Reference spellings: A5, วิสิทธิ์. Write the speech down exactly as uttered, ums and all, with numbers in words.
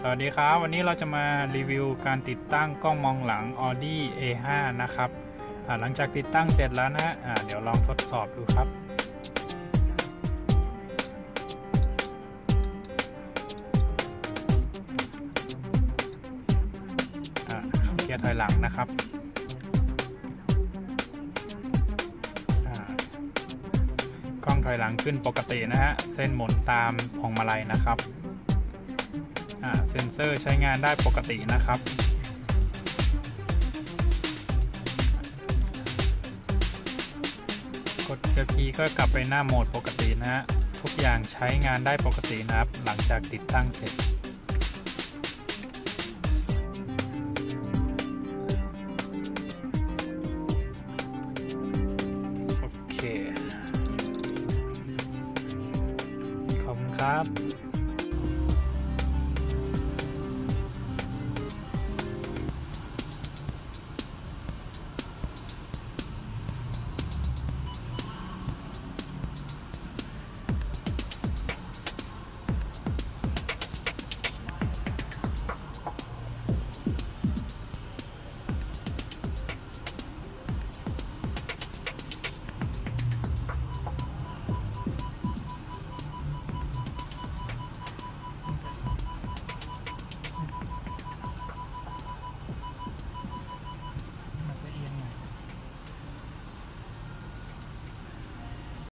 สวัสดีครับวันนี้เราจะมารีวิวการติดตั้งกล้องมองหลัง Audi เอ ห้า นะครับหลังจากติดตั้งเสร็จแล้วนะเดี๋ยวลองทดสอบดูครับเกียร์ถอยหลังนะครับกล้องถอยหลังขึ้นปกตินะฮะเส้นหมุนตามพวงมาลัยนะครับเซ็นเซอร์ใช้งานได้ปกตินะครับกดเกียร์ P ก็กลับไปหน้าโหมดปกตินะฮะทุกอย่างใช้งานได้ปกตินะครับหลังจากติดตั้งเสร็จ